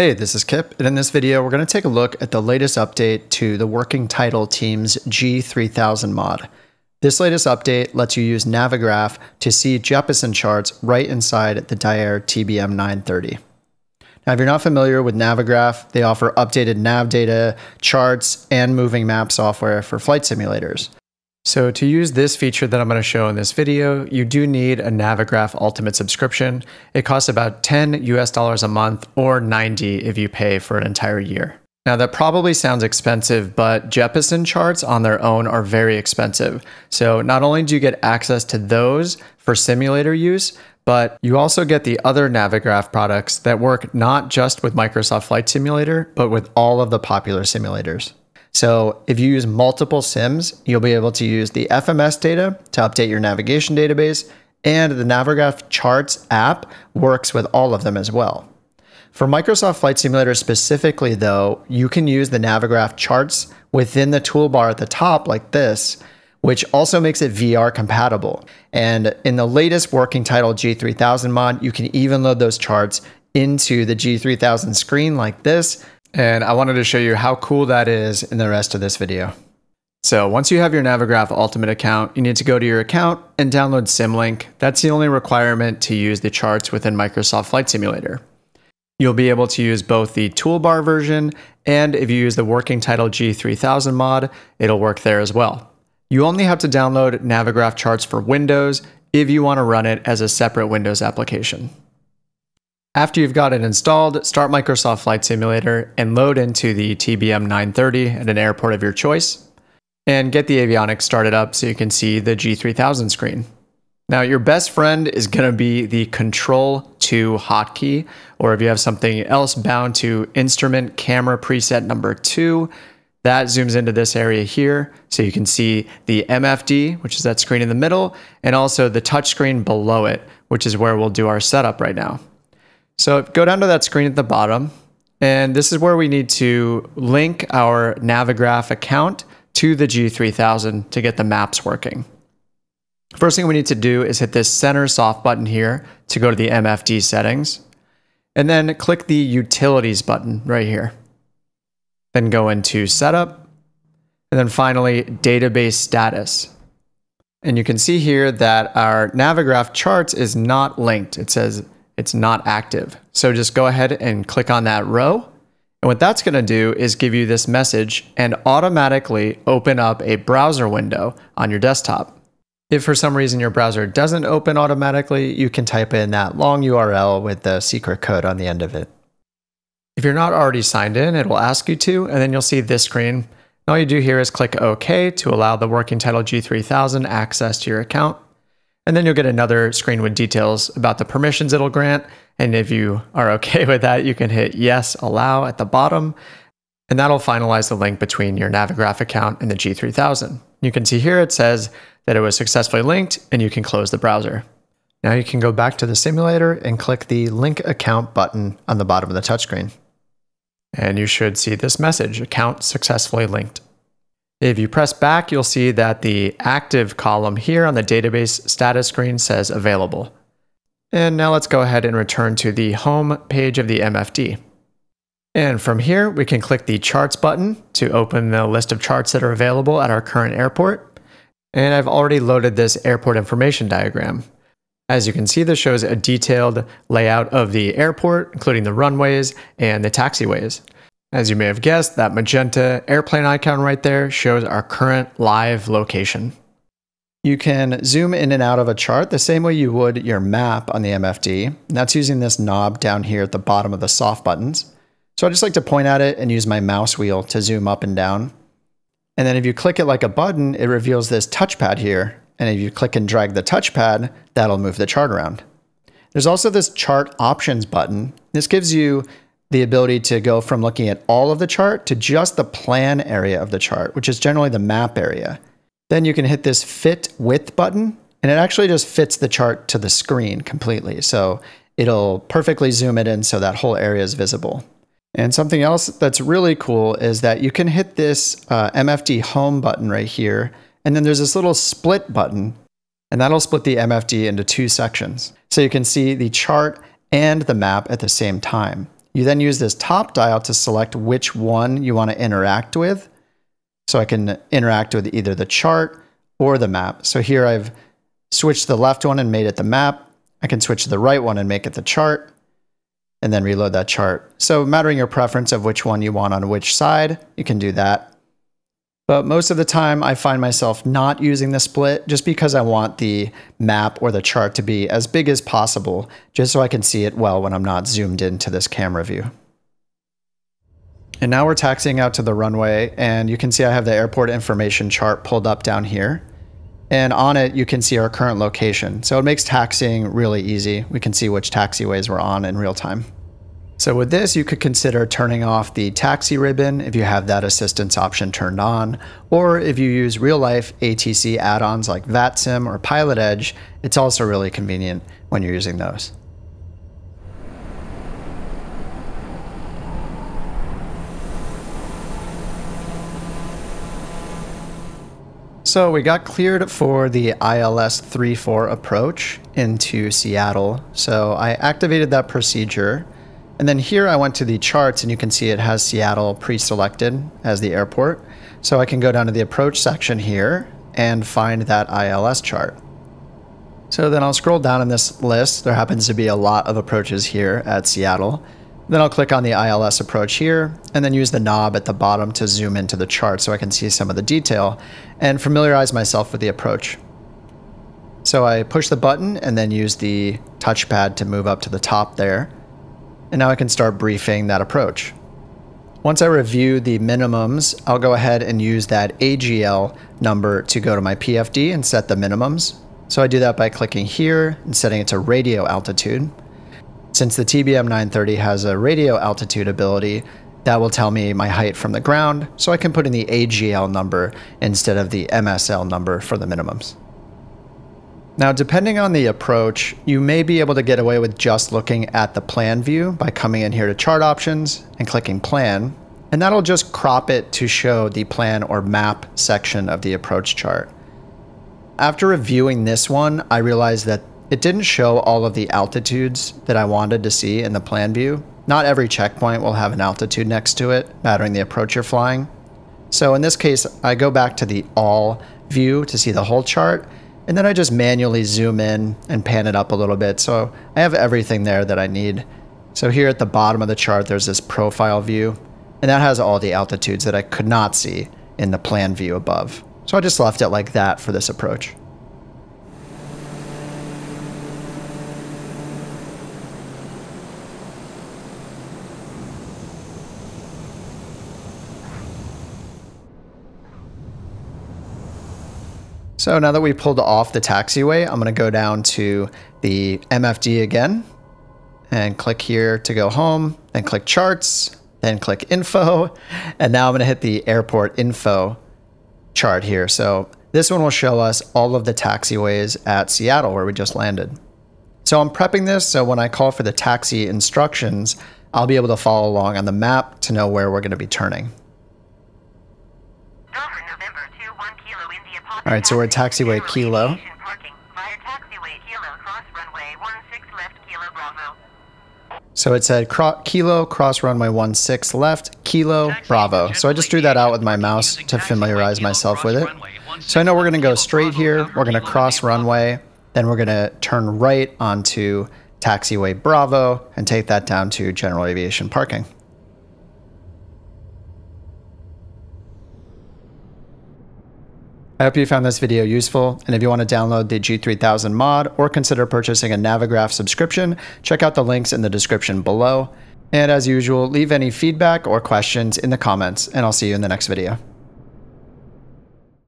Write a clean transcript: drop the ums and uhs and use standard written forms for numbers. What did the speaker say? Hey, this is Kip, and in this video, we're going to take a look at the latest update to the Working Title team's G3000 mod. This latest update lets you use Navigraph to see Jeppesen charts right inside the Dyer TBM 930. Now, if you're not familiar with Navigraph, they offer updated nav data, charts, and moving map software for flight simulators. So to use this feature that I'm going to show in this video, you do need a Navigraph Ultimate subscription. It costs about $10 a month or $90 if you pay for an entire year. Now that probably sounds expensive, but Jeppesen charts on their own are very expensive. So not only do you get access to those for simulator use, but you also get the other Navigraph products that work not just with Microsoft Flight Simulator, but with all of the popular simulators. So if you use multiple sims, you'll be able to use the FMS data to update your navigation database, and the Navigraph Charts app works with all of them as well. For Microsoft Flight Simulator specifically though, you can use the Navigraph Charts within the toolbar at the top like this, which also makes it VR compatible. And in the latest Working Title G3000 mod, you can even load those charts into the G3000 screen like this. And I wanted to show you how cool that is in the rest of this video. So once you have your Navigraph Ultimate account, you need to go to your account and download SimLink. That's the only requirement to use the charts within Microsoft Flight Simulator. You'll be able to use both the toolbar version, and if you use the Working Title G3000 mod, it'll work there as well. You only have to download Navigraph charts for Windows if you want to run it as a separate Windows application. After you've got it installed, start Microsoft Flight Simulator and load into the TBM 930 at an airport of your choice, and get the avionics started up so you can see the G3000 screen. Now your best friend is going to be the Control-2 hotkey, or if you have something else bound to instrument camera preset number 2, that zooms into this area here so you can see the MFD, which is that screen in the middle, and also the touchscreen below it, which is where we'll do our setup right now. So go down to that screen at the bottom, and this is where we need to link our Navigraph account to the G3000 to get the maps working. First thing we need to do is hit this center soft button here to go to the MFD settings, and then click the utilities button right here. Then go into setup, and then finally database status. And you can see here that our Navigraph charts is not linked. It says it's not active. So just go ahead and click on that row. And what that's going to do is give you this message and automatically open up a browser window on your desktop. If for some reason your browser doesn't open automatically, you can type in that long URL with the secret code on the end of it. If you're not already signed in, it will ask you to, and then you'll see this screen. And all you do here is click OK to allow the Working Title G3000 access to your account. And then you'll get another screen with details about the permissions it'll grant. And if you are okay with that, you can hit yes, allow at the bottom. And that'll finalize the link between your Navigraph account and the G3000. You can see here it says that it was successfully linked, and you can close the browser. Now you can go back to the simulator and click the link account button on the bottom of the touchscreen. And you should see this message, account successfully linked. If you press back, you'll see that the active column here on the database status screen says available. And now let's go ahead and return to the home page of the MFD. And from here, we can click the charts button to open the list of charts that are available at our current airport. And I've already loaded this airport information diagram. As you can see, this shows a detailed layout of the airport, including the runways and the taxiways. As you may have guessed, that magenta airplane icon right there shows our current live location. You can zoom in and out of a chart the same way you would your map on the MFD. And that's using this knob down here at the bottom of the soft buttons. So I just like to point at it and use my mouse wheel to zoom up and down. And then if you click it like a button, it reveals this touchpad here. And if you click and drag the touchpad, that'll move the chart around. There's also this chart options button. This gives you the ability to go from looking at all of the chart to just the plan area of the chart, which is generally the map area. Then you can hit this fit width button, and it actually just fits the chart to the screen completely. So it'll perfectly zoom it in so that whole area is visible. And something else that's really cool is that you can hit this MFD home button right here, and then there's this little split button, and that'll split the MFD into two sections. So you can see the chart and the map at the same time. You then use this top dial to select which one you want to interact with. So I can interact with either the chart or the map. So here I've switched the left one and made it the map. I can switch to the right one and make it the chart, and then reload that chart. So mattering your preference of which one you want on which side, you can do that. But most of the time I find myself not using the split just because I want the map or the chart to be as big as possible, just so I can see it well when I'm not zoomed into this camera view. And now we're taxiing out to the runway, and you can see I have the airport information chart pulled up down here. And on it, you can see our current location. So it makes taxiing really easy. We can see which taxiways we're on in real time. So with this, you could consider turning off the taxi ribbon if you have that assistance option turned on, or if you use real life ATC add-ons like VATSIM or Pilot Edge, it's also really convenient when you're using those. So we got cleared for the ILS 3-4 approach into Seattle. So I activated that procedure. And then here I went to the charts, and you can see it has Seattle pre-selected as the airport. So I can go down to the approach section here and find that ILS chart. So then I'll scroll down in this list. There happens to be a lot of approaches here at Seattle. Then I'll click on the ILS approach here, and then use the knob at the bottom to zoom into the chart so I can see some of the detail and familiarize myself with the approach. So I push the button and then use the touchpad to move up to the top there. And now I can start briefing that approach. Once I review the minimums, I'll go ahead and use that AGL number to go to my PFD and set the minimums. So I do that by clicking here and setting it to radio altitude. Since the TBM 930 has a radio altitude ability, that will tell me my height from the ground, so I can put in the AGL number instead of the MSL number for the minimums. Now, depending on the approach, you may be able to get away with just looking at the plan view by coming in here to chart options and clicking plan, and that'll just crop it to show the plan or map section of the approach chart. After reviewing this one, I realized that it didn't show all of the altitudes that I wanted to see in the plan view. Not every checkpoint will have an altitude next to it, mattering the approach you're flying. So in this case, I go back to the all view to see the whole chart, and then I just manually zoom in and pan it up a little bit. So I have everything there that I need. So here at the bottom of the chart, there's this profile view, and that has all the altitudes that I could not see in the plan view above. So I just left it like that for this approach. So now that we pulled off the taxiway, I'm going to go down to the MFD again and click here to go home, then click charts, then click info. And now I'm going to hit the airport info chart here. So this one will show us all of the taxiways at Seattle where we just landed. So I'm prepping this so when I call for the taxi instructions, I'll be able to follow along on the map to know where we're going to be turning. All right, so we're at taxiway Kilo. So it said Kilo, cross runway 16 left, Kilo, Bravo. So I just drew that out with my mouse to familiarize myself with it. So I know we're gonna go straight here, we're gonna cross runway, then we're gonna turn right onto taxiway Bravo and take that down to general aviation parking. I hope you found this video useful, and if you want to download the G3000 mod or consider purchasing a Navigraph subscription, check out the links in the description below. And as usual, leave any feedback or questions in the comments, and I'll see you in the next video.